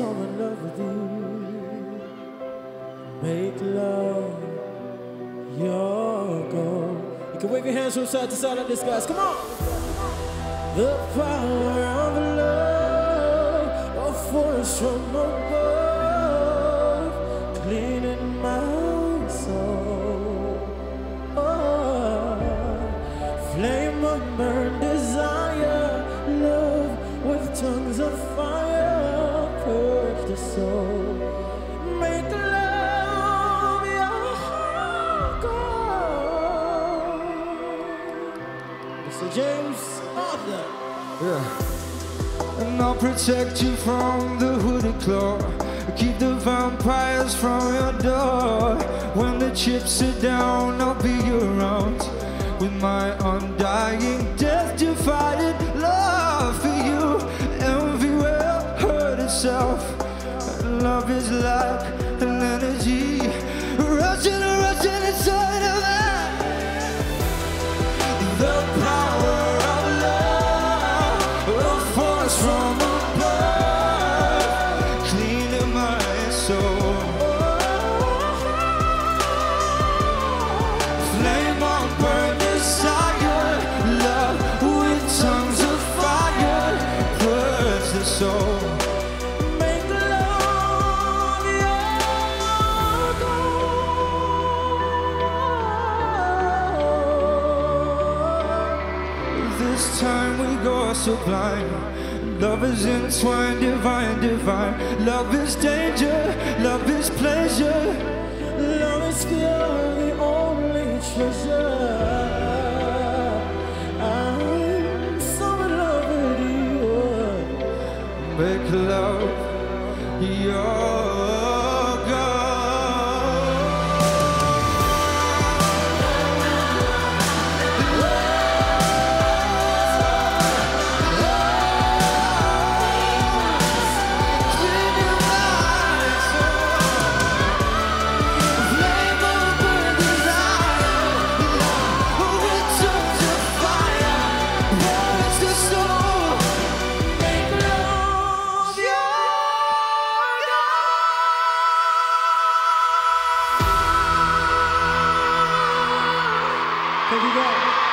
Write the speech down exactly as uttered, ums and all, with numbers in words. so in love with you. Make love your goal. You can wave your hands from side to side like this, guys. Come on. The power of love, a force from above, cleaning my soul. Oh, flame of burn desire, love with tongues of fire, purge the soul. Make love your goal. Mister James Arthur. Yeah. And I'll protect you from the hooded claw, keep the vampires from your door. When the chips are down, I'll be around with my undying, death-defying love for you. Envy will hurt itself. Love is like an energy rushing and rushing inside of us. The power. From above, cleaning my soul. Flame on burn desire, love with tongues of fire, purge the soul. Make love your goal. This time we go so blind. Love is entwined, divine, divine. Love is danger, love is pleasure. Love is pure, the only treasure. I'm so in love with you. Make love your thank you, guys.